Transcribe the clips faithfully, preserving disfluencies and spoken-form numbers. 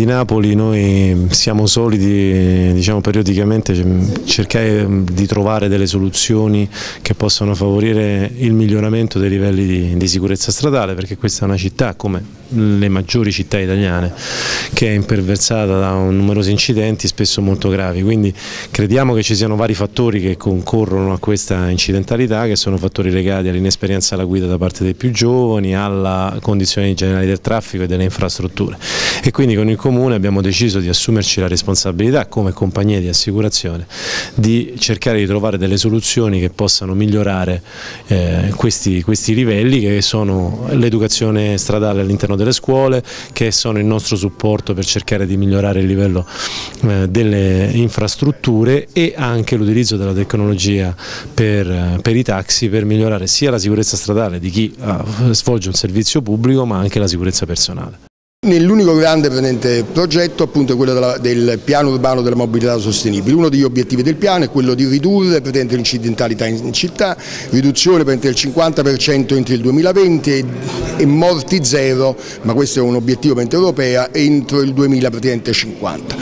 di Napoli noi siamo soliti, diciamo, periodicamente cercare di trovare delle soluzioni che possano favorire il miglioramento dei livelli di, di sicurezza stradale, perché questa è una città, come le maggiori città italiane, che è imperversata da numerosi incidenti spesso molto gravi, quindi crediamo che ci siano vari fattori che concorrono a questa incidentalità, che sono fattori legati all'inesperienza alla guida da parte dei più giovani, alla condizione generale del traffico e delle infrastrutture, e quindi con il Comune abbiamo deciso di assumerci la responsabilità come compagnia di assicurazione di cercare di trovare delle soluzioni che possano migliorare eh, questi, questi livelli, che sono l'educazione stradale all'interno delle scuole, che sono il nostro supporto per cercare di migliorare il livello eh, delle infrastrutture, e anche l'utilizzo della tecnologia per, per i taxi, per migliorare sia la sicurezza stradale di chi ah, svolge un servizio pubblico, ma anche la sicurezza personale. Nell'unico grande presente progetto, appunto, è quello della, del piano urbano della mobilità sostenibile. Uno degli obiettivi del piano è quello di ridurre l'incidentalità in città, riduzione del cinquanta per cento entro il duemilaventi e, e morti zero, ma questo è un obiettivo europeo, entro il duemilacinquanta.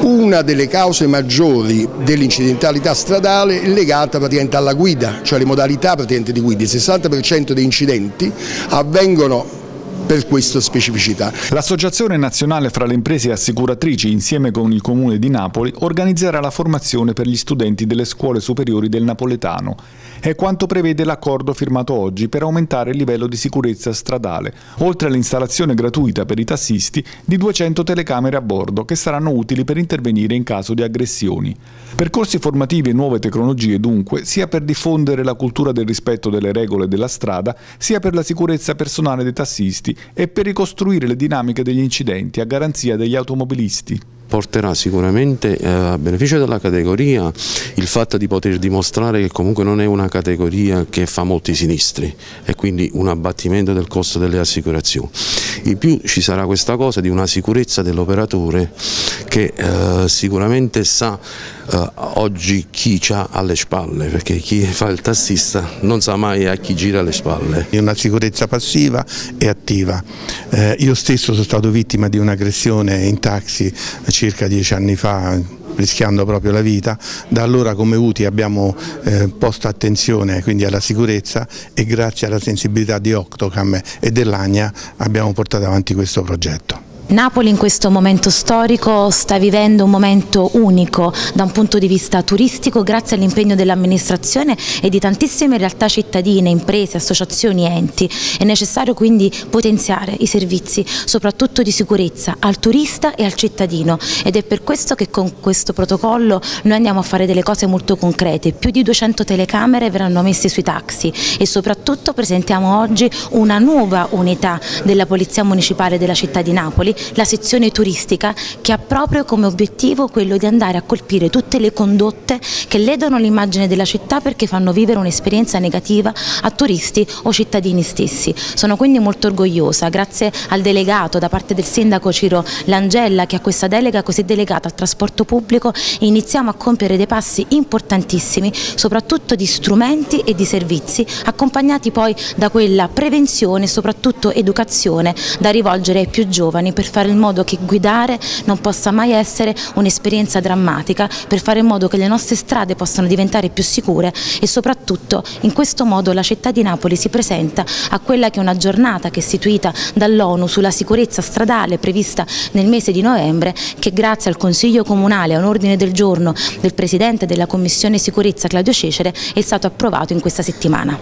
Una delle cause maggiori dell'incidentalità stradale è legata alla guida, cioè le modalità di guida. Il sessanta per cento dei incidenti avvengono per questa specificità. L'Associazione Nazionale fra le Imprese Assicuratrici, insieme con il Comune di Napoli, organizzerà la formazione per gli studenti delle scuole superiori del napoletano. È quanto prevede l'accordo firmato oggi per aumentare il livello di sicurezza stradale, oltre all'installazione gratuita per i tassisti di duecento telecamere a bordo che saranno utili per intervenire in caso di aggressioni. Percorsi formativi e nuove tecnologie dunque, sia per diffondere la cultura del rispetto delle regole della strada, sia per la sicurezza personale dei tassisti e per ricostruire le dinamiche degli incidenti a garanzia degli automobilisti. Porterà sicuramente eh, a beneficio della categoria il fatto di poter dimostrare che comunque non è una categoria che fa molti sinistri, e quindi un abbattimento del costo delle assicurazioni. In più ci sarà questa cosa di una sicurezza dell'operatore che eh, sicuramente sa eh, oggi chi c'ha alle spalle, perché chi fa il tassista non sa mai a chi gira alle spalle. È una sicurezza passiva e attiva. Eh, io stesso sono stato vittima di un'aggressione in taxi circa dieci anni fa, rischiando proprio la vita. Da allora come U T I abbiamo eh, posto attenzione quindi alla sicurezza, e grazie alla sensibilità di Octocam e dell'Agna abbiamo portato avanti questo progetto. Napoli in questo momento storico sta vivendo un momento unico da un punto di vista turistico, grazie all'impegno dell'amministrazione e di tantissime realtà cittadine, imprese, associazioni, enti. È necessario quindi potenziare i servizi, soprattutto di sicurezza, al turista e al cittadino, ed è per questo che con questo protocollo noi andiamo a fare delle cose molto concrete. Più di duecento telecamere verranno messe sui taxi, e soprattutto presentiamo oggi una nuova unità della Polizia Municipale della città di Napoli, la sezione turistica, che ha proprio come obiettivo quello di andare a colpire tutte le condotte che ledono l'immagine della città, perché fanno vivere un'esperienza negativa a turisti o cittadini stessi. Sono quindi molto orgogliosa, grazie al delegato da parte del sindaco Ciro Langella, che ha questa delega così delegata al trasporto pubblico, e iniziamo a compiere dei passi importantissimi, soprattutto di strumenti e di servizi, accompagnati poi da quella prevenzione e soprattutto educazione da rivolgere ai più giovani, per fare in modo che guidare non possa mai essere un'esperienza drammatica, per fare in modo che le nostre strade possano diventare più sicure, e soprattutto in questo modo la città di Napoli si presenta a quella che è una giornata che è istituita dall'ONU sulla sicurezza stradale, prevista nel mese di novembre, che grazie al Consiglio Comunale e a un ordine del giorno del Presidente della Commissione Sicurezza Claudio Cecere è stato approvato in questa settimana.